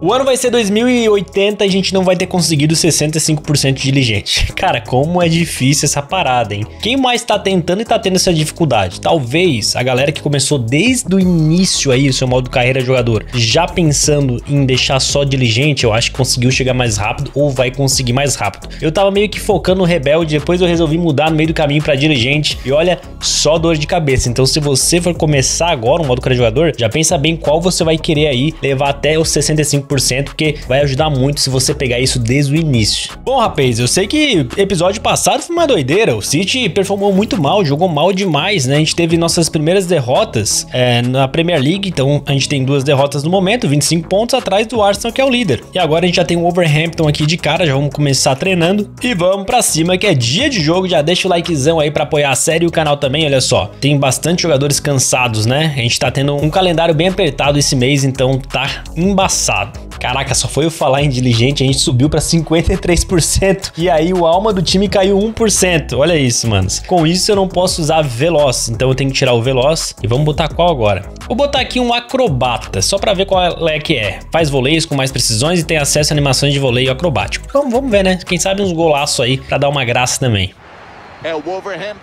O ano vai ser 2080 e a gente não vai ter conseguido 65% diligente. Cara, como é difícil essa parada, hein? Quem mais tá tentando e tá tendo essa dificuldade? Talvez a galera que começou desde o início aí, o seu modo carreira jogador, já pensando em deixar só diligente, eu acho que conseguiu chegar mais rápido ou vai conseguir mais rápido. Eu tava meio que focando no rebelde, depois eu resolvi mudar no meio do caminho pra diligente e olha, só dor de cabeça. Então se você for começar agora o modo carreira jogador, já pensa bem qual você vai querer aí levar até os 65%, porque vai ajudar muito se você pegar isso desde o início. Bom, rapaz, eu sei que episódio passado foi uma doideira, o City performou muito mal, jogou mal demais, né? A gente teve nossas primeiras derrotas na Premier League, então a gente tem duas derrotas no momento, 25 pontos atrás do Arsenal, que é o líder. E agora a gente já tem o Wolverhampton aqui de cara, já vamos começar treinando e vamos pra cima, que é dia de jogo. Já deixa o likezão aí pra apoiar a série e o canal também, olha só. Tem bastante jogadores cansados, né? A gente tá tendo um calendário bem apertado esse mês, então tá embaçado. Caraca, só foi eu falar em diligente, a gente subiu pra 53%. E aí o alma do time caiu 1%. Olha isso, manos. Com isso eu não posso usar veloz, então eu tenho que tirar o veloz. E vamos botar qual agora? Vou botar aqui um acrobata, só pra ver qual é que é. Faz voleios com mais precisões e tem acesso a animações de voleio acrobático. Então vamos ver, né? Quem sabe uns golaços aí pra dar uma graça também.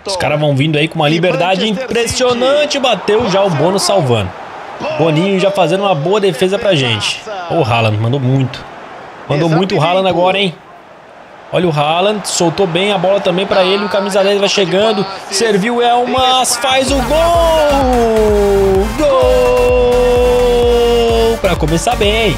Os caras vão vindo aí com uma liberdade impressionante. Bateu já o Bono salvando. Boninho já fazendo uma boa defesa pra gente. O Haaland mandou muito. Mandou muito o Haaland agora, hein? Olha o Haaland, soltou bem a bola também pra ele. O camisa 10 vai chegando. Serviu o Elmas, faz o gol! Gol! Pra começar bem.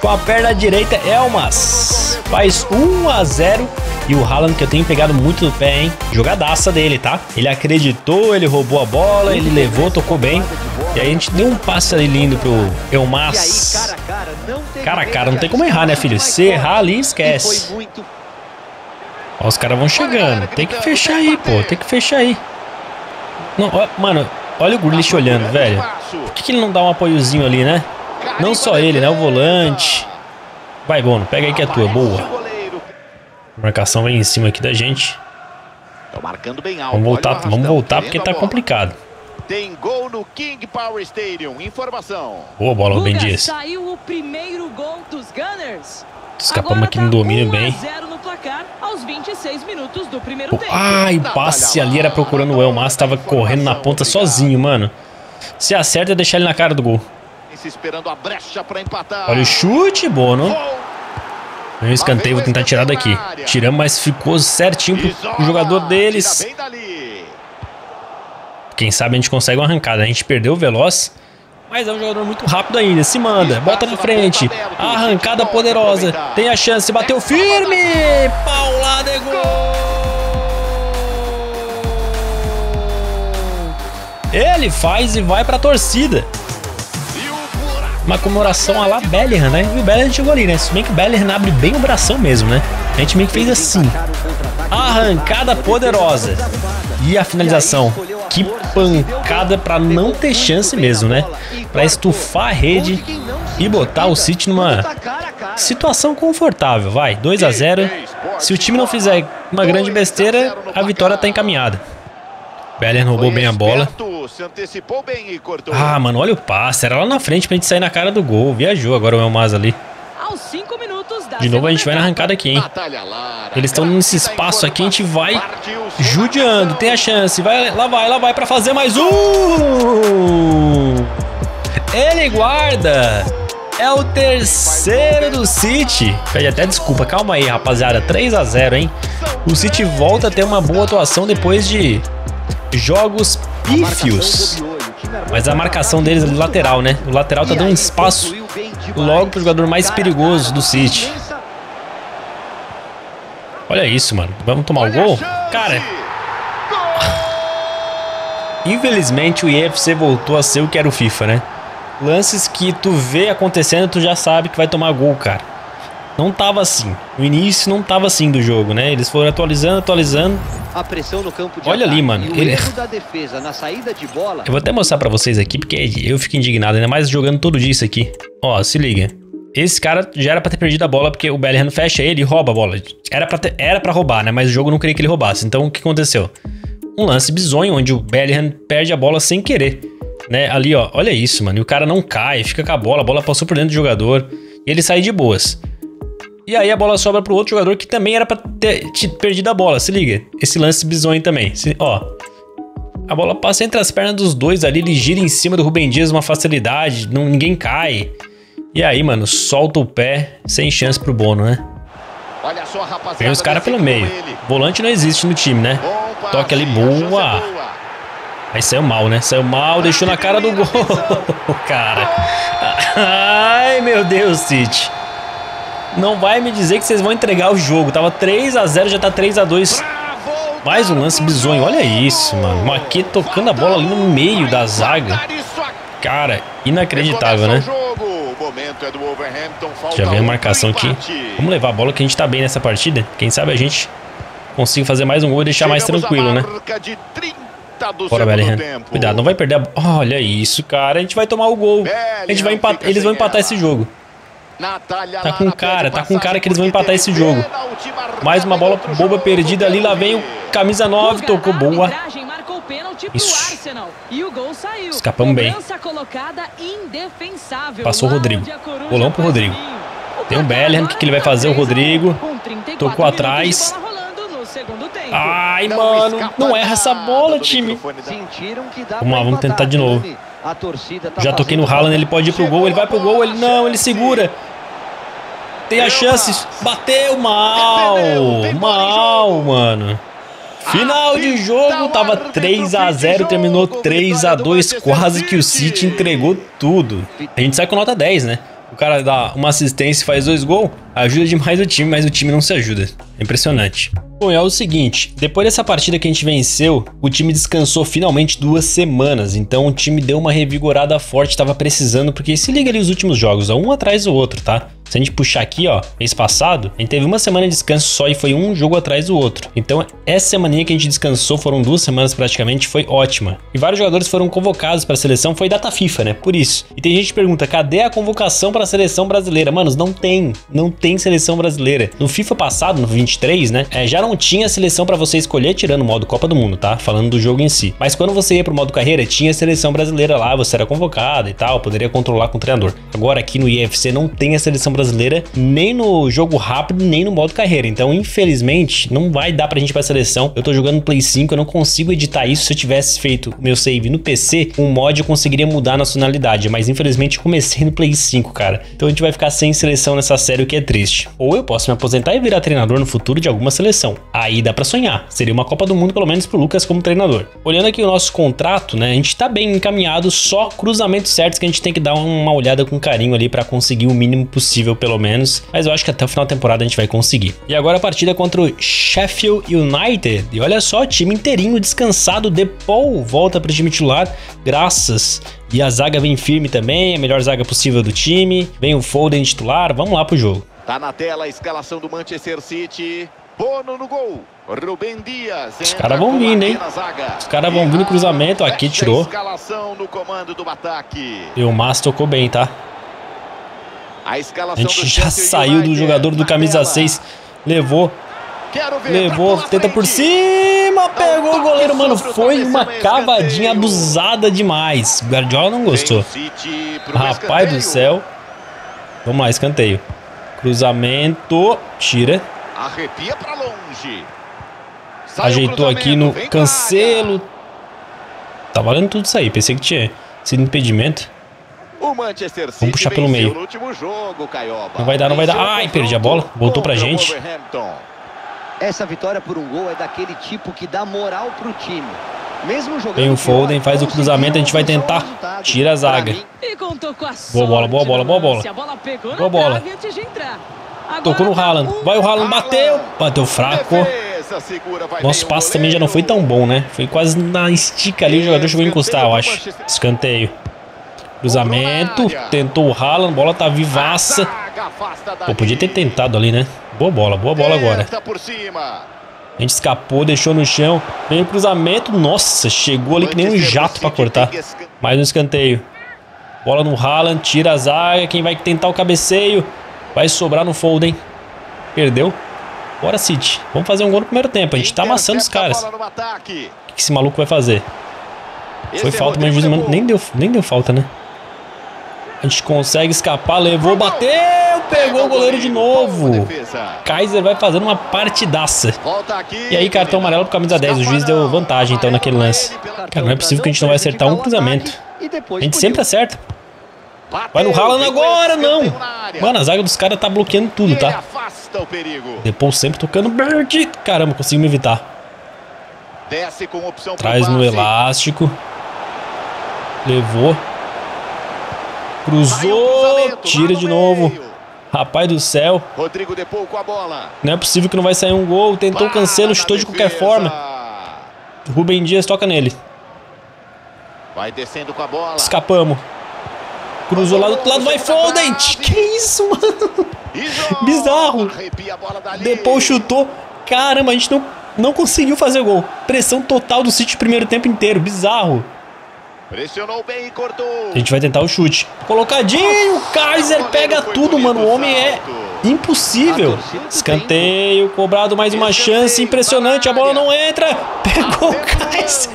Com a perna direita, Elmas. Faz 1 a 0. E o Haaland, que eu tenho pegado muito no pé, hein? Jogadaça dele, tá? Ele acreditou, ele roubou a bola, ele levou, tocou bem. E aí a gente deu um passe ali lindo pro Elmas. Cara a cara, não tem como errar, né, filho? Se errar ali, esquece. Ó, os caras vão chegando. Tem que fechar aí, pô. Tem que fechar aí. Não, ó, mano, olha o Grealish olhando, velho. Por que ele não dá um apoiozinho ali, né? Não só ele, né? O volante. Vai, Bono. Pega aí que é tua. Boa. A marcação vem em cima aqui da gente. Vamos voltar porque tá complicado. Tem gol no King Power Stadium. Informação. Boa bola, Rúben Dias. Saiu o primeiro gol dos Gunners. Escapamos aqui no domínio bem. Ai, o passe ali era procurando o Elmas. Tava correndo na ponta sozinho, mano. Se acerta, é deixar ele na cara do gol. Olha o chute, Bono. Um escanteio, vou tentar tirar daqui. Tiramos, mas ficou certinho pro jogador deles. Quem sabe a gente consegue uma arrancada. A gente perdeu o veloz, mas é um jogador muito rápido ainda. Se manda, bota na frente. Arrancada poderosa. Tem a chance, bateu firme. Paulada é gol. Ele faz e vai pra torcida. Uma comemoração à la Bellerín, né? E o Bellerín chegou ali, né? Se bem que o Bellerín abre bem o bração mesmo, né? A gente meio que fez assim. Arrancada poderosa. E a finalização. Que pancada pra não ter chance mesmo, né? Pra estufar a rede e botar o City numa situação confortável. Vai, 2 a 0. Se o time não fizer uma grande besteira, a vitória tá encaminhada. Bellerín roubou bem a bola. Ah, mano, olha o passe. Era lá na frente pra gente sair na cara do gol. Viajou agora o Elmas ali. De novo a gente vai na arrancada aqui, hein? Eles estão nesse espaço aqui. A gente vai judiando. Tem a chance. Vai, lá vai pra fazer mais um. Ele guarda. É o terceiro do City. Pede até desculpa. Calma aí, rapaziada. 3 a 0, hein? O City volta a ter uma boa atuação depois de jogos pífios, mas a marcação deles é do lateral, né? O lateral tá dando espaço logo pro jogador mais perigoso do City. Olha isso, mano. Vamos tomar o gol? Cara, infelizmente o EAFC voltou a ser o que era o FIFA, né? Lances que tu vê acontecendo, tu já sabe que vai tomar gol, cara. Não tava assim. No início não tava assim do jogo, né? Eles foram atualizando. A pressão no campo de olha ali, mano. Ele... da defesa, na saída de bola... Eu vou até mostrar pra vocês aqui, porque eu fico indignado, ainda mais jogando todo dia isso aqui. Ó, se liga. Esse cara já era pra ter perdido a bola, porque o Bellerín fecha ele e rouba a bola. Era pra roubar, né? Mas o jogo não queria que ele roubasse. Então, o que aconteceu? Um lance bizonho, onde o Bellerín perde a bola sem querer. Né? Ali, ó. Olha isso, mano. E o cara não cai, fica com a bola passou por dentro do jogador. e ele sai de boas. E aí a bola sobra pro outro jogador que também era pra ter perdido a bola, se liga. Esse lance bizonho também, ó. A bola passa entre as pernas dos dois ali, ele gira em cima do Rúben Dias, uma facilidade, ninguém cai. E aí, mano, solta o pé, sem chance pro Bono, né? Olha só, rapaziada, vem os caras pelo meio. Volante não existe no time, né? Toque ali, boa. Aí saiu mal, né? Saiu mal, deixou na cara do gol, cara. Ai, meu Deus, City. Não vai me dizer que vocês vão entregar o jogo. Tava 3 a 0, já tá 3 a 2. Mais um lance bizonho, olha isso, mano. O Ake tocando a bola ali no meio da zaga. Cara, inacreditável, né? Já vem a marcação aqui. Vamos levar a bola que a gente tá bem nessa partida. Quem sabe a gente consiga fazer mais um gol e deixar mais tranquilo, né? Bora, Bellerín. Cuidado, não vai perder a bola. Olha isso, cara. A gente vai tomar o gol. A gente vai empatar. Eles vão empatar esse jogo. Tá com cara que eles vão empatar esse jogo. Mais uma bola boba perdida ali, lá vem o camisa 9, tocou boa. Isso. Escapamos bem. Passou o Rodrigo. Bolão pro Rodrigo. Tem o Bellerín, o que ele vai fazer? O Rodrigo tocou atrás. Ai, mano, não erra essa bola, time. Vamos lá, vamos tentar de novo. Já toquei no Haaland, ele pode ir pro gol, ele vai pro gol, ele não, ele segura. Tem a chance, bateu mal, mano. Final de jogo, tava 3 a 0, terminou 3 a 2, quase que o City entregou tudo. A gente sai com nota 10, né? O cara dá uma assistência e faz 2 gols, ajuda demais o time, mas o time não se ajuda. Impressionante. Bom, é o seguinte, depois dessa partida que a gente venceu, o time descansou finalmente 2 semanas, então o time deu uma revigorada forte, tava precisando, porque se liga ali os últimos jogos, um atrás do outro, tá? Se a gente puxar aqui, ó, mês passado, a gente teve 1 semana de descanso só e foi um jogo atrás do outro. Então, essa semaninha que a gente descansou, foram 2 semanas praticamente, foi ótima. E vários jogadores foram convocados para a seleção, foi data FIFA, né? Por isso. E tem gente que pergunta, cadê a convocação para a seleção brasileira? Mano, não tem seleção brasileira. No FIFA passado, no 23, né? Já não tinha seleção para você escolher, tirando o modo Copa do Mundo, tá? Falando do jogo em si. Mas quando você ia pro modo carreira, tinha seleção brasileira lá, você era convocado e tal, poderia controlar com o treinador. Agora aqui no EAFC não tem a seleção brasileira, nem no jogo rápido, nem no modo carreira. Então, infelizmente, não vai dar pra gente ir pra seleção. Eu tô jogando no Play 5, eu não consigo editar isso. Se eu tivesse feito o meu save no PC, um mod eu conseguiria mudar a nacionalidade. Mas, infelizmente, eu comecei no Play 5, cara. Então, a gente vai ficar sem seleção nessa série, o que é triste. Ou eu posso me aposentar e virar treinador no futuro de alguma seleção. Aí dá pra sonhar. Seria uma Copa do Mundo, pelo menos, pro Lucas como treinador. Olhando aqui o nosso contrato, né? A gente tá bem encaminhado, só cruzamentos certos que a gente tem que dar uma olhada com carinho ali pra conseguir o mínimo possível, pelo menos, mas eu acho que até o final da temporada a gente vai conseguir. E agora a partida contra o Sheffield United, e olha só, time inteirinho, descansado, DePaul volta para o time titular, graças, e a zaga vem firme também, a melhor zaga possível do time, vem o Foden titular, vamos lá pro jogo. Tá na tela a escalação do Manchester City, Bono no gol, Rúben Dias. Os caras vão vindo, hein? Os caras vão vindo no cruzamento, aqui tirou. E o Elmas tocou bem, tá? A gente já saiu do jogador do camisa 6, levou, tenta por cima, pegou o goleiro, mano, foi uma cavadinha abusada demais, o Guardiola não gostou, rapaz do céu, vamos lá, escanteio, cruzamento, tira, ajeitou aqui no Cancelo, tá valendo tudo isso aí, pensei que tinha sido impedimento. Vamos puxar pelo meio. Não vai dar. Ai, perdi a bola. Voltou pra gente. Essa vitória por um gol é daquele tipo que dá moral pro time. Mesmo jogando. Tem o Foden, faz o cruzamento, a gente vai tentar. Tira a zaga. Boa bola. Tocou no Haaland. Vai o Haaland, bateu. Bateu fraco. Nosso passe também já não foi tão bom, né? Foi quase na estica ali, o jogador chegou a encostar, eu acho. Escanteio. Cruzamento, tentou o Haaland, bola tá vivaça. Pô, podia ter tentado ali, né? Boa bola agora. A gente escapou, deixou no chão. Veio o cruzamento, nossa, chegou ali que nem um jato pra cortar. Mais um escanteio. Bola no Haaland, tira a zaga, quem vai tentar o cabeceio? Vai sobrar no Foden, hein? Perdeu. Bora, City. Vamos fazer um gol no primeiro tempo, a gente tá amassando os caras. O que esse maluco vai fazer? Foi falta, mas o juiz nem deu falta, né? A gente consegue escapar, levou, bateu, pegou o goleiro de novo. Kaiser vai fazendo uma partidaça. E aí cartão amarelo pro camisa 10. O juiz deu vantagem então naquele lance. Cara, não é possível que a gente não vai acertar um cruzamento. A gente sempre acerta. Vai no Haaland agora, não. Mano, a zaga dos caras tá bloqueando tudo, tá? DePaul sempre tocando. Caramba, consigo me evitar. Traz no elástico. Levou. Cruzou. Tira de novo. Rapaz do céu. Não é possível que não vai sair um gol. Tentou Cancelo, chutou de qualquer forma. Rúben Dias toca nele. Escapamos. Cruzou lá do outro lado, vai Foden. Que isso, mano? Bizarro. DePaul chutou. Caramba, a gente não conseguiu fazer gol. Pressão total do City o primeiro tempo inteiro. Bizarro. Pressionou bem e cortou. A gente vai tentar o chute. Colocadinho. Kaiser pega tudo, mano. O homem é impossível. Escanteio. Cobrado mais uma chance. Impressionante. A bola não entra. Pegou o Kaiser.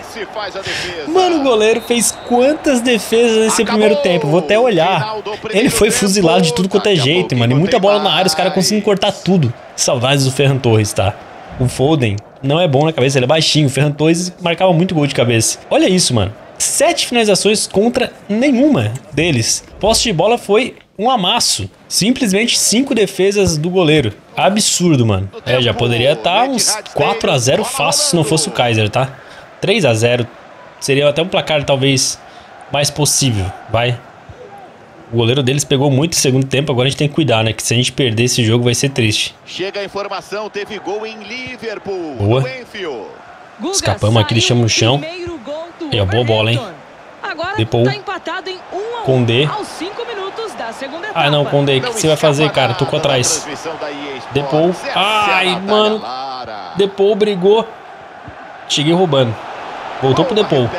Mano, o goleiro fez quantas defesas nesse primeiro tempo. Vou até olhar. Ele foi fuzilado de tudo quanto é jeito, mano. E muita bola na área. Os caras conseguem cortar tudo. Saudades do Ferran Torres, tá? O Foden não é bom na cabeça, ele é baixinho. O Ferran Torres marcava muito gol de cabeça. Olha isso, mano. 7 finalizações contra nenhuma deles. Posse de bola foi um amasso. Simplesmente 5 defesas do goleiro. Absurdo, mano. É, já poderia estar uns 4 a 0 fácil se não fosse o Kaiser, tá? 3 a 0. Seria até um placar talvez mais possível, vai. O goleiro deles pegou muito no segundo tempo, agora a gente tem que cuidar, né? Que se a gente perder esse jogo vai ser triste. Chega a informação, teve gol em Liverpool. Boa. Escapamos aqui, deixamos no chão. E a boa bola, hein? Agora DePaul. Tá empatado em 1 a 1 Conde. Aos 5 minutos da segunda etapa. Ah, não, Conde, o que você vai fazer, cara? Tocou atrás. DePaul. Ai, mano. DePaul brigou. Cheguei roubando. Voltou pro DePaul.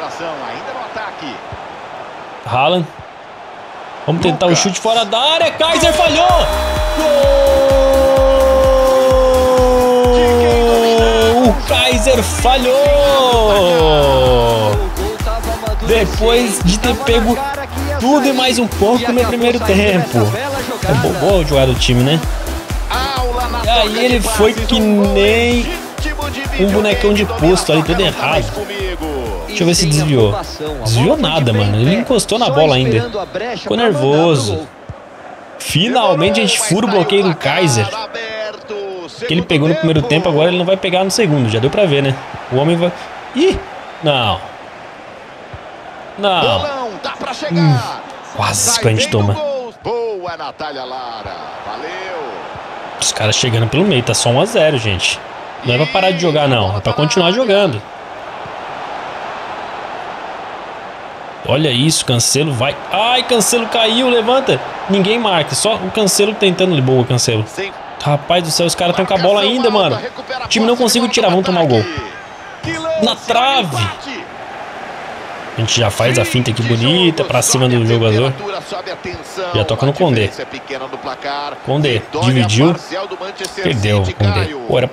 Haaland. Vamos tentar o chute fora da área. Kaiser falhou. Gol! O Kaiser falhou. Depois de ter pego tudo e mais um pouco no primeiro tempo. É boa jogada do time, né? E aí ele foi que nem um bonecão de posto ali, todo errado. Deixa eu ver se desviou. Desviou nada, mano. Ele encostou na bola ainda. Ficou nervoso. Finalmente a gente fura o bloqueio do Kaiser. Que ele pegou no primeiro tempo, agora ele não vai pegar no segundo. Já deu pra ver, né? O homem vai... Ih! Não. Não. Quase que a gente toma. Os caras chegando pelo meio. Tá só 1 a 0, gente. Não é pra parar de jogar, não. É pra continuar jogando. Olha isso, Cancelo vai. Ai, Cancelo caiu, levanta. Ninguém marca, só o Cancelo tentando. Boa, Cancelo. Rapaz do céu, os caras estão com a bola ainda, mano. O time não conseguiu tirar, vão tomar o gol. Na trave. A gente já faz a finta aqui bonita pra cima do jogador. Já toca no Conde. Conde, dividiu. Perdeu o Conde. Pô, era,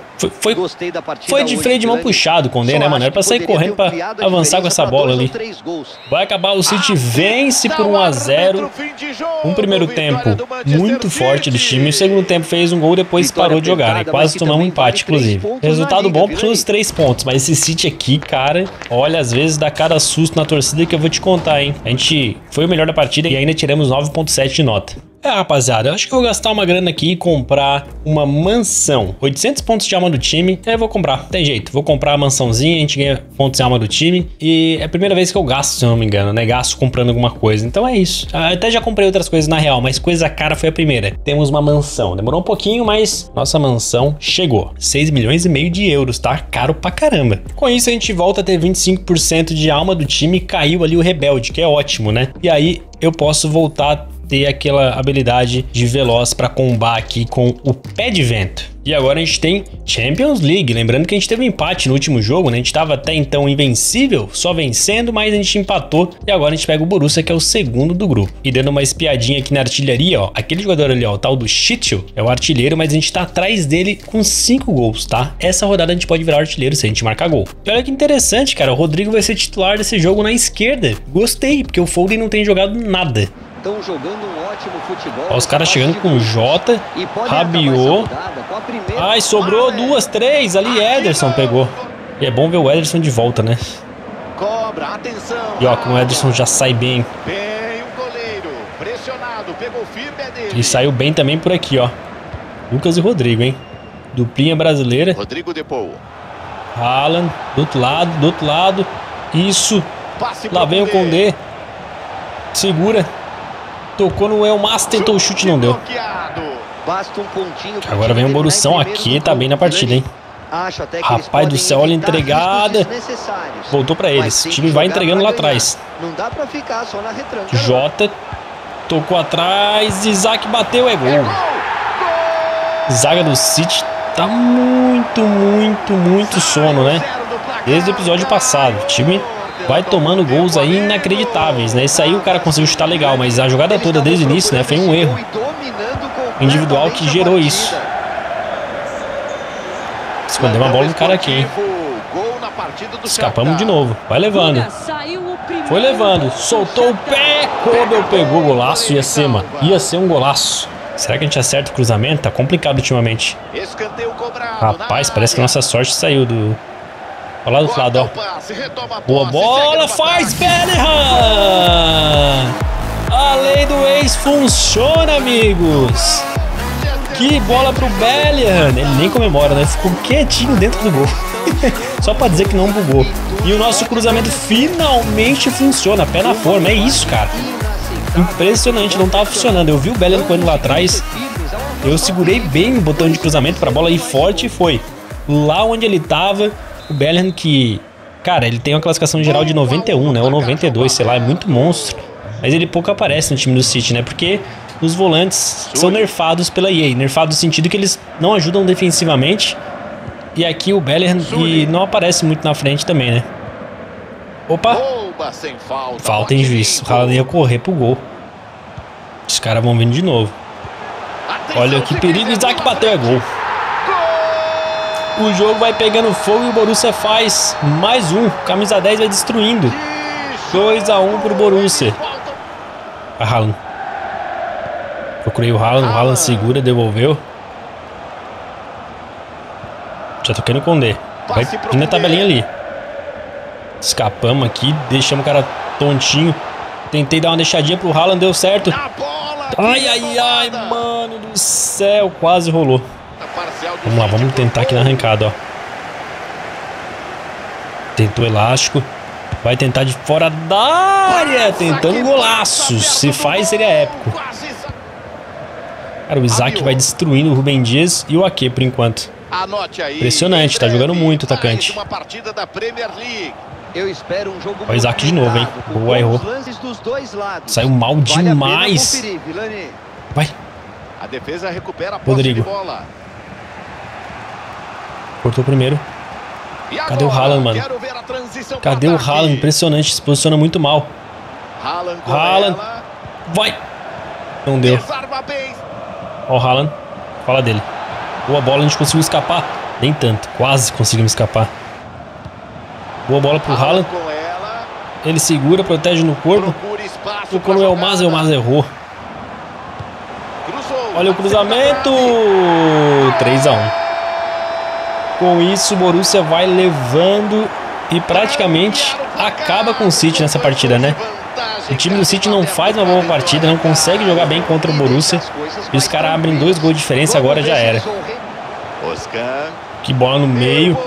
foi de freio de mão puxado o Conde, né, mano? Era pra sair correndo pra avançar com essa bola ali. Vai acabar, o City vence por 1 a 0. Um primeiro tempo muito forte do time. O segundo tempo fez um gol, depois parou de jogar, né? Quase tomamos um empate, inclusive. Resultado bom porque são os 3 pontos. Mas esse City aqui, cara, olha, às vezes dá cada susto na torcida que eu vou te contar, hein? A gente foi o melhor da partida e ainda tiramos 9,7 de nota. É, rapaziada, eu acho que eu vou gastar uma grana aqui e comprar uma mansão. 800 pontos de alma do time, aí eu vou comprar, tem jeito. Vou comprar a mansãozinha, a gente ganha pontos de alma do time. E é a primeira vez que eu gasto, se eu não me engano, né? Gasto comprando alguma coisa, então é isso. Até já comprei outras coisas na real, mas coisa cara foi a primeira. Temos uma mansão, demorou um pouquinho, mas nossa mansão chegou. 6 milhões e meio de euros, tá? Caro pra caramba. Com isso a gente volta a ter 25% de alma do time, caiu ali o rebelde, que é ótimo, né? E aí eu posso voltar... ter aquela habilidade de veloz para combar aqui com o pé de vento. E agora a gente tem Champions League. Lembrando que a gente teve um empate no último jogo, né? A gente estava até então invencível, só vencendo, mas a gente empatou. E agora a gente pega o Borussia, que é o segundo do grupo. E dando uma espiadinha aqui na artilharia, ó. Aquele jogador ali, ó, o tal do Schitzel, é o artilheiro, mas a gente tá atrás dele com 5 gols, tá? Essa rodada a gente pode virar artilheiro se a gente marcar gol. E olha que interessante, cara. O Rodrigo vai ser titular desse jogo na esquerda. Gostei, porque o Foden não tem jogado nada. Estão jogando um ótimo futebol. Ó, os caras chegando com o Jota, Rabiô. Ai, sobrou duas, três. Ali Ederson pegou. E é bom ver o Ederson de volta, né? Cobra, atenção. E ó, como o Ederson já sai bem. Bem o goleiro, pressionado, pegou firme dele. E saiu bem também por aqui, ó. Lucas e Rodrigo, hein? Duplinha brasileira. Rodrigo DePaul. Haaland, do outro lado. Isso. Passe lá vem o Conde. Segura. Tocou no Elmas, tentou o chute, não deu. Agora vem o Borussão aqui, tá bem na partida, hein? Rapaz do céu, olha a entregada. Voltou pra eles. O time vai entregando lá atrás. Jota tocou atrás. Isak bateu, é gol. Zaga do City tá muito sono, né? Desde o episódio passado. O time vai tomando gols aí inacreditáveis, né? Isso aí o cara conseguiu chutar legal, mas a jogada toda desde o início, né? Foi um erro individual que gerou isso. Escondeu uma bola do cara aqui, hein? Escapamos de novo. Vai levando. Foi levando. Soltou o pé. Conde pegou o golaço. Ia ser, mano. Ia ser um golaço. Será que a gente acerta o cruzamento? Tá complicado ultimamente. Rapaz, parece que a nossa sorte saiu do... Olha lá do outro lado, ó. Boa bola, faz Bellerín! A lei do ex funciona, amigos. Que bola pro Bellerín. Ele nem comemora, né? Ficou quietinho dentro do gol. Só pra dizer que não bugou. E o nosso cruzamento finalmente funciona. Pé na forma, é isso, cara. Impressionante, não tava funcionando. Eu vi o Bellerín correndo lá atrás. Eu segurei bem o botão de cruzamento pra bola ir forte e foi. Lá onde ele tava... O Bellerín que, cara, ele tem uma classificação geral de 91, né? Ou 92, sei lá, é muito monstro. Mas ele pouco aparece no time do City, né? Porque os volantes são nerfados pela EA. Nerfados no sentido que eles não ajudam defensivamente. E aqui o Bellerín e não aparece muito na frente também, né? Opa! Falta em juiz. O Haaland ia correr pro gol. Os caras vão vindo de novo. Olha que perigo, Isak bateu, é gol. O jogo vai pegando fogo e o Borussia faz mais um. Camisa 10 vai destruindo. 2-1 pro Borussia. A Haaland. Procurei o Haaland. O Haaland segura, devolveu. Já toquei no Conde. Vai na tabelinha ali. Escapamos aqui. Deixamos o cara tontinho. Tentei dar uma deixadinha pro Haaland. Deu certo. Ai, ai, ai, mano do céu. Quase rolou. Vamos lá, vamos tentar aqui na arrancada, ó. Tentou elástico. Vai tentar de fora da área. Tentando golaço. Se faz, seria épico. Cara, o Isak vai destruindo o Rúben Dias e o Ake por enquanto. Impressionante, tá jogando muito o atacante. Olha o Isak de novo, hein. Boa, errou. Saiu mal demais. Vai. A defesa recupera a posse de bola. Cortou primeiro. Cadê o Haaland, mano? Cadê o Haaland? Impressionante, se posiciona muito mal. Haaland. Vai. Não deu. Ó o Haaland. Fala dele. Boa bola, a gente conseguiu escapar. Nem tanto, quase conseguimos escapar. Boa bola pro Haaland. Ele segura, protege no corpo. Tocou no Elmas, Elmas errou. Olha o cruzamento. 3-1. Com isso, o Borussia vai levando e praticamente acaba com o City nessa partida, né? O time do City não faz uma boa partida, não consegue jogar bem contra o Borussia. E os caras abrem 2 gols de diferença, agora já era. Que bola no meio.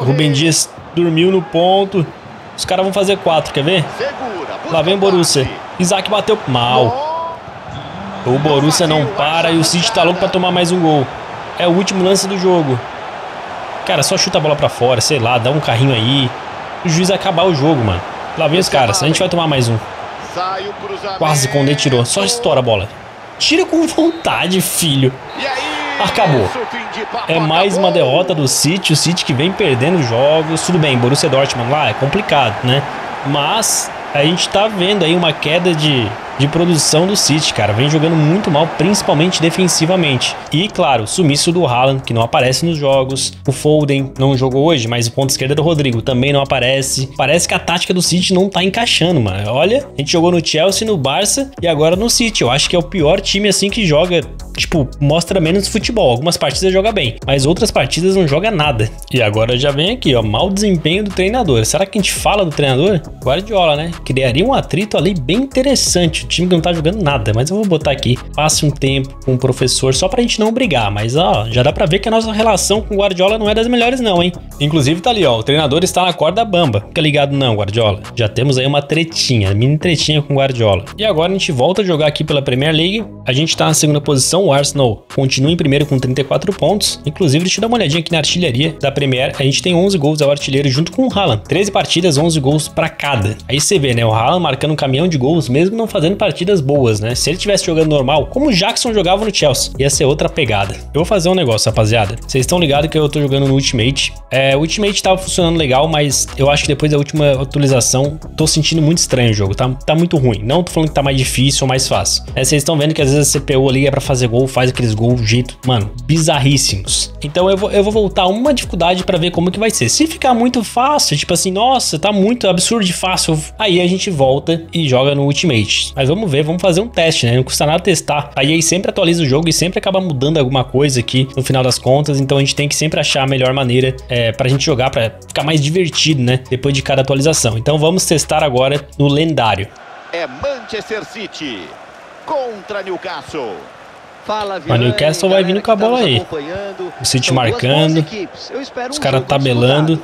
O Rúben Dias dormiu no ponto. Os caras vão fazer 4, quer ver? Lá vem o Borussia. Isak bateu mal. O Borussia não para e o City tá louco pra tomar mais um gol. É o último lance do jogo. Cara, só chuta a bola pra fora, sei lá, dá um carrinho aí. O juiz vai acabar o jogo, mano. Lá vem os caras, a gente vai tomar mais um. Quase Conde tirou, só estoura a bola. Tira com vontade, filho. Acabou. É mais uma derrota do City, o City que vem perdendo jogos. Tudo bem, Borussia Dortmund lá é complicado, né? Mas a gente tá vendo aí uma queda de... de produção do City, cara. Vem jogando muito mal, principalmente defensivamente. E, claro, o sumiço do Haaland, que não aparece nos jogos. O Foden não jogou hoje, mas o ponto esquerdo do Rodrigo também não aparece. Parece que a tática do City não tá encaixando, mano. Olha, a gente jogou no Chelsea, no Barça e agora no City. Eu acho que é o pior time, assim, que joga, tipo, mostra menos futebol. Algumas partidas joga bem, mas outras partidas não joga nada. E agora já vem aqui, ó, mau desempenho do treinador. Será que a gente fala do treinador? Guardiola, né? Criaria um atrito ali bem interessante. O time que não tá jogando nada, mas eu vou botar aqui. Passa um tempo com o professor, só pra gente não brigar. Mas, ó, já dá pra ver que a nossa relação com o Guardiola não é das melhores não, hein? Inclusive tá ali, ó, o treinador está na corda bamba. Fica ligado não, Guardiola. Já temos aí uma tretinha, mini tretinha com o Guardiola. E agora a gente volta a jogar aqui pela Premier League. A gente tá na segunda posição, o Arsenal continua em primeiro com 34 pontos. Inclusive, deixa eu dar uma olhadinha aqui na artilharia da Premier. A gente tem 11 gols ao artilheiro junto com o Haaland. 13 partidas, 11 gols pra cada. Aí você vê, né, o Haaland marcando um caminhão de gols, mesmo não fazendo partidas boas, né? Se ele tivesse jogando normal, como o Jackson jogava no Chelsea, ia ser outra pegada. Eu vou fazer um negócio, rapaziada. Vocês estão ligados que eu tô jogando no Ultimate. É, o Ultimate tava funcionando legal, mas eu acho que depois da última atualização, tô sentindo muito estranho o jogo, tá muito ruim. Não tô falando que tá mais difícil ou mais fácil. É, vocês estão vendo que às vezes a CPU ali é pra fazer gol, faz aqueles gols do jeito, mano, bizarríssimos. Então eu vou voltar uma dificuldade pra ver como que vai ser. Se ficar muito fácil, tipo assim, nossa, tá muito absurdo de fácil, aí a gente volta e joga no Ultimate. Mas vamos ver, vamos fazer um teste, né? Não custa nada testar. Aí sempre atualiza o jogo e sempre acaba mudando alguma coisa aqui no final das contas, então a gente tem que sempre achar a melhor maneira pra gente jogar, pra ficar mais divertido, né? Depois de cada atualização. Então vamos testar agora no lendário. É Manchester City contra Newcastle. Fala, o Newcastle vai vindo com a bola aí. O City marcando. Os caras tabelando.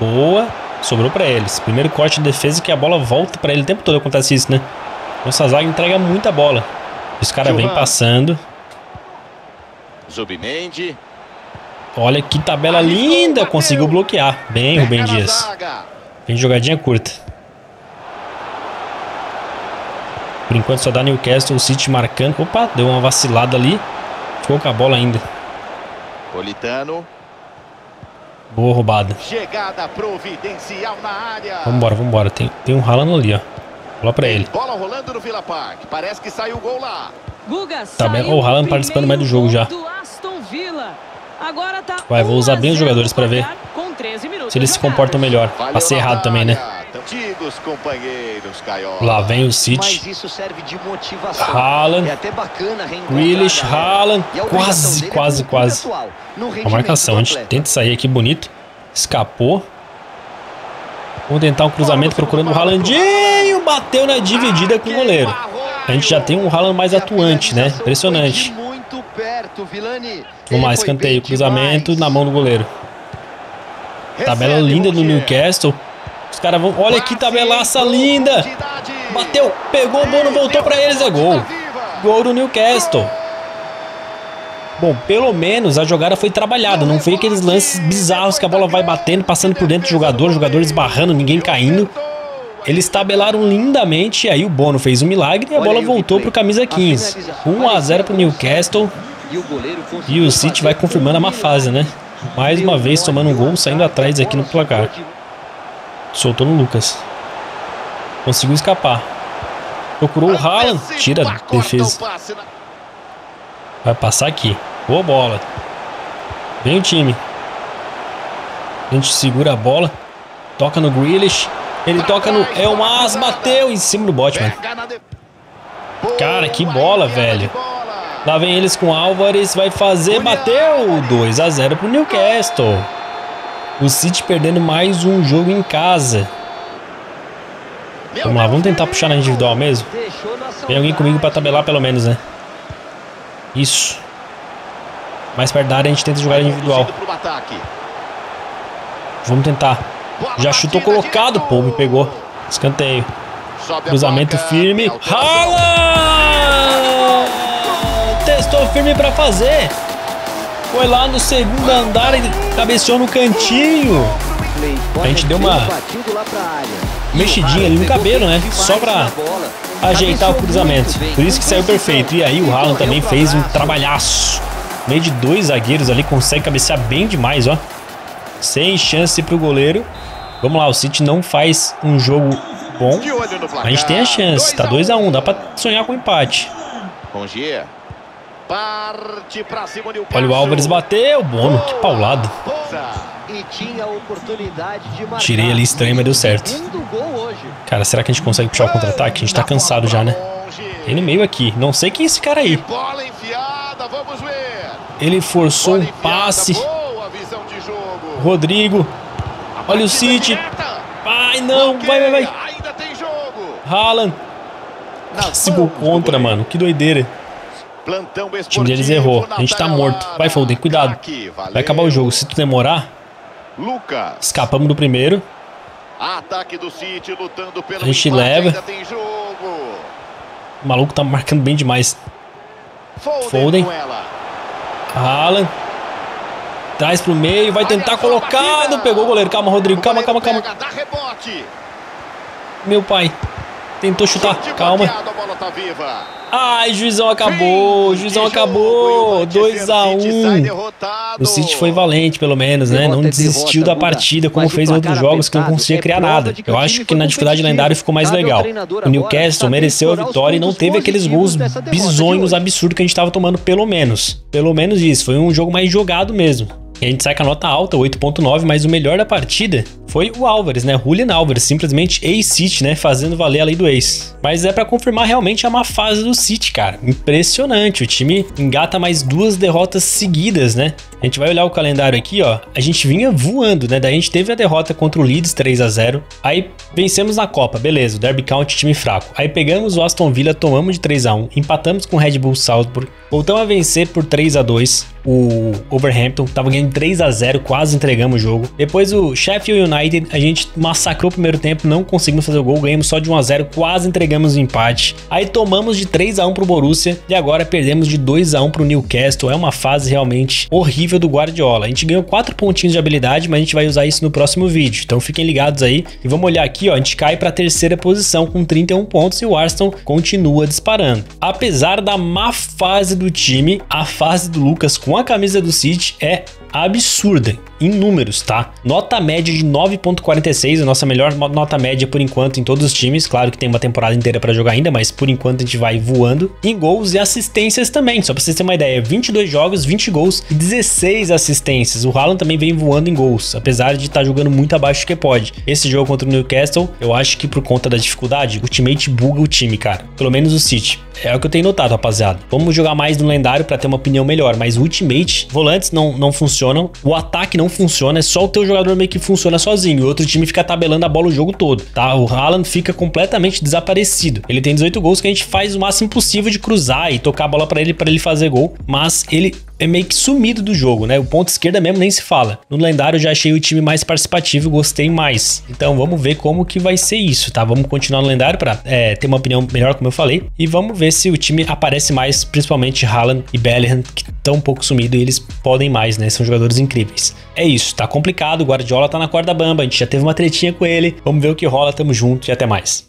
Boa. Sobrou pra eles. Primeiro corte de defesa que a bola volta pra ele o tempo todo. Acontece isso, né? Nossa zaga entrega muita bola. Os caras vêm passando. Zubimendi. Olha que tabela linda. Conseguiu bloquear. Bem, Rúben Dias. Vem jogadinha curta. Por enquanto só dá Newcastle, o City marcando. Opa, deu uma vacilada ali. Ficou com a bola ainda. Politano. Boa roubada. Chegada providencial na área. Vambora, vambora. Tem um Haaland ali, ó. Bola pra ele. Bola rolando no Villa Park. Parece que saiu o gol lá. Guga, tá bem. O Haaland participando mais do jogo já. Agora tá. Vai, vou usar bem os jogadores pra ver se eles se comportam melhor. Passei errado também, né? Lá vem o City. Haaland. Grealish, Haaland. Quase. A marcação. A gente tenta sair aqui bonito. Escapou. Vamos tentar um cruzamento procurando o Haalandinho. Bateu na dividida com o goleiro. A gente já tem um Haaland mais atuante, né? Impressionante. Vamos lá, escanteio. Cruzamento na mão do goleiro. Tabela linda do Newcastle. Os caras vão... Olha que tabelaça linda. Bateu, pegou o Bono, voltou pra eles. É gol. Gol do Newcastle. Bom, pelo menos a jogada foi trabalhada. Não foi aqueles lances bizarros que a bola vai batendo, passando por dentro do jogador, jogadores esbarrando, ninguém caindo. Eles tabelaram lindamente. E aí o Bono fez um milagre e a bola voltou pro camisa 15. 1-0 pro Newcastle. E o City vai confirmando a má fase, né? Mais uma vez tomando um gol, saindo atrás aqui no placar. Soltou no Lucas. Conseguiu escapar. Procurou o Haaland. Tira a defesa. Vai passar aqui. Boa bola. Vem o time. A gente segura a bola. Toca no Grealish. Ele toca no Elmas. Bateu em cima do bote, mano. Cara, que bola, velho. Lá vem eles com o Álvarez. Vai fazer. Bateu. 2-0 pro Newcastle. O City perdendo mais um jogo em casa. Vamos lá, vamos tentar puxar na individual mesmo. Vem alguém comigo pra tabelar pelo menos, né? Isso. Mais perto da área a gente tenta jogar individual. Vamos tentar. Já chutou colocado. Pô, me pegou. Escanteio. Cruzamento firme. Haaland! Testou firme pra fazer. Foi lá no segundo andar e cabeceou no cantinho. A gente deu uma mexidinha ali no cabelo, né? Só pra ajeitar o cruzamento. Por isso que saiu perfeito. E aí o Haaland também fez um trabalhaço. No meio de dois zagueiros ali, consegue cabecear bem demais, ó. Sem chance pro goleiro. Vamos lá, o City não faz um jogo bom. A gente tem a chance, tá 2-1, dá pra sonhar com empate. Olha o Álvarez, bateu, Bono, que paulado. Tirei ali estranho, mas deu certo. Cara, será que a gente consegue puxar o contra-ataque? A gente tá cansado já, né? Ele no meio aqui, não sei quem é esse cara aí. Ele forçou um passe. Rodrigo. Olha o City. Ai, não, vai. Haaland. Esse gol contra, mano, que doideira. O time deles errou, a gente tá morto. Vai, Foden, cuidado. Vai acabar o jogo, se tu demorar. Escapamos do primeiro. A gente leva. O maluco tá marcando bem demais. Foden. Haaland. Traz pro meio, vai tentar colocar. Não pegou o goleiro, calma, Rodrigo, calma. Meu pai. Tentou chutar, calma. Ai, juizão acabou. 2-1. O City foi valente, pelo menos, né? Não desistiu da partida, como fez em outros jogos que não conseguia criar nada. Eu acho que na dificuldade lendária ficou mais legal. O Newcastle mereceu a vitória e não teve aqueles gols bizonhos, absurdos que a gente estava tomando, pelo menos. Pelo menos isso, foi um jogo mais jogado mesmo. E a gente sai com a nota alta, 8.9, mas o melhor da partida foi o Álvarez, né? Julian Álvarez, simplesmente ex-City, né? Fazendo valer a lei do ex. Mas é pra confirmar realmente a má fase do City, cara. Impressionante, o time engata mais 2 derrotas seguidas, né? A gente vai olhar o calendário aqui, ó. A gente vinha voando, né? Daí a gente teve a derrota contra o Leeds, 3-0. Aí vencemos na Copa, beleza, o Derby County, time fraco. Aí pegamos o Aston Villa, tomamos de 3-1. Empatamos com o Red Bull Salzburg. Voltamos a vencer por 3-2. O Wolverhampton tava ganhando 3-0, quase entregamos o jogo. Depois o Sheffield United, a gente massacrou o primeiro tempo, não conseguimos fazer o gol, ganhamos só de 1-0, quase entregamos o empate. Aí tomamos de 3-1 pro Borussia e agora perdemos de 2-1 pro Newcastle. É uma fase realmente horrível do Guardiola. A gente ganhou 4 pontinhos de habilidade, mas a gente vai usar isso no próximo vídeo. Então fiquem ligados aí. E vamos olhar aqui, ó, a gente cai pra terceira posição com 31 pontos e o Arsenal continua disparando. Apesar da má fase do time, a fase do Lucas com a camisa do City é absurda em números, tá? Nota média de 9.46, a nossa melhor nota média por enquanto em todos os times. Claro que tem uma temporada inteira pra jogar ainda, mas por enquanto a gente vai voando. Em gols e assistências também, só pra vocês terem uma ideia, 22 jogos, 20 gols e 16 assistências. O Haaland também vem voando em gols, apesar de estar jogando muito abaixo do que pode. Esse jogo contra o Newcastle, eu acho que por conta da dificuldade, o teammate buga o time, cara. Pelo menos o City. É o que eu tenho notado, rapaziada. Vamos jogar mais no lendário pra ter uma opinião melhor, mas o ultimate, volantes não funcionam, o ataque não funciona, é só o teu jogador meio que funciona sozinho, o outro time fica tabelando a bola o jogo todo, tá? O Haaland fica completamente desaparecido. Ele tem 18 gols que a gente faz o máximo possível de cruzar e tocar a bola pra ele fazer gol, mas ele é meio que sumido do jogo, né? O ponto esquerda mesmo nem se fala. No lendário eu já achei o time mais participativo, gostei mais. Então vamos ver como que vai ser isso, tá? Vamos continuar no lendário pra ter uma opinião melhor, como eu falei, e vamos ver se o time aparece mais, principalmente Haaland e Bellerín, que estão um pouco sumidos e eles podem mais, né? São jogadores incríveis. É isso, tá complicado, o Guardiola tá na corda bamba, a gente já teve uma tretinha com ele, vamos ver o que rola, tamo junto e até mais.